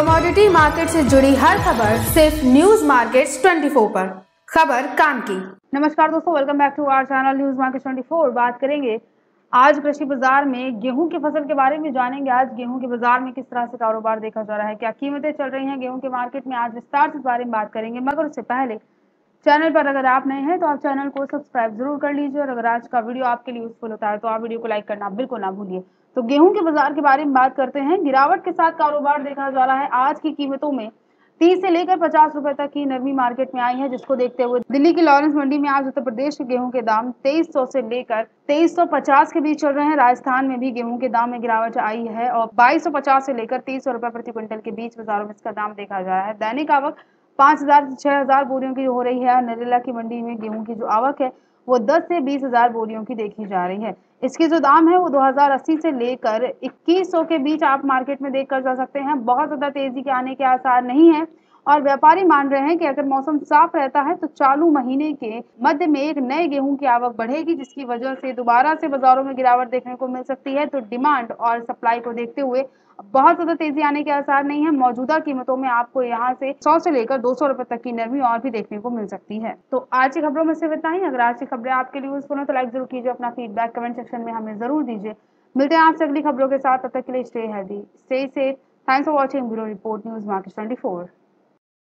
Commodity market से जुड़ी हर खबर सिर्फ न्यूज़ मार्केट 24 पर। खबर काम की। नमस्कार दोस्तों, welcome back to our channel news market 24। बात करेंगे आज कृषि बाजार में गेहूं की फसल के बारे में, जानेंगे आज गेहूं के बाजार में किस तरह से कारोबार देखा जा रहा है, क्या कीमतें चल रही है गेहूँ के मार्केट में, आज विस्तार से इस बारे में बात करेंगे। मगर उससे पहले चैनल पर अगर आप नए हैं तो आप चैनल को सब्सक्राइब जरूर कर लीजिए, और अगर आज का वीडियो आपके लिए यूजफुल होता है तो आप वीडियो को लाइक करना बिल्कुल ना भूलिए। तो गेहूं के बाजार के बारे में बात करते हैं। गिरावट के साथ कारोबार देखा जा रहा है। आज की कीमतों में 30 से लेकर 50 रुपए तक की नरमी मार्केट में आई है, जिसको देखते हुए दिल्ली की लॉरेंस मंडी में आज उत्तर प्रदेश के गेहूं के दाम 2300 से लेकर 2350 के बीच चल रहे हैं। राजस्थान में भी गेहूं के दाम में गिरावट आई है और 2250 से लेकर 300 रुपए प्रति क्विंटल के बीच बाजारों में इसका दाम देखा जा रहा है। दैनिक आवक 5000 से 6000 बोरियों की हो रही है। नरेला की मंडी में गेहूं की जो आवक है वो 10 से 20,000 बोरियों की देखी जा रही है। इसके जो दाम है वो 2080 से लेकर 2100 के बीच आप मार्केट में देख कर जा सकते हैं। बहुत ज्यादा तेजी के आने के आसार नहीं है, और व्यापारी मान रहे हैं कि अगर मौसम साफ रहता है तो चालू महीने के मध्य में एक नए गेहूं की आवक बढ़ेगी, जिसकी वजह से दोबारा से बाजारों में गिरावट देखने को मिल सकती है। तो डिमांड और सप्लाई को देखते हुए बहुत ज्यादा तेजी आने के आसार नहीं है। मौजूदा कीमतों में आपको यहाँ से 100 से लेकर 200 रुपए तक की नरमी और भी देखने को मिल सकती है। तो आज की खबरों में सिर्फ इतना ही। अगर आज की खबरें आपके लिए यूजफुल हो तो लाइक जरूर कीजिए, अपना फीडबैक कमेंट सेक्शन में हमें जरूर दीजिए। मिलते हैं आपसे अगली खबरों के साथ, तब तक के लिए stay healthy, stay safe. Thanks for watching. Bureau report, news market 24।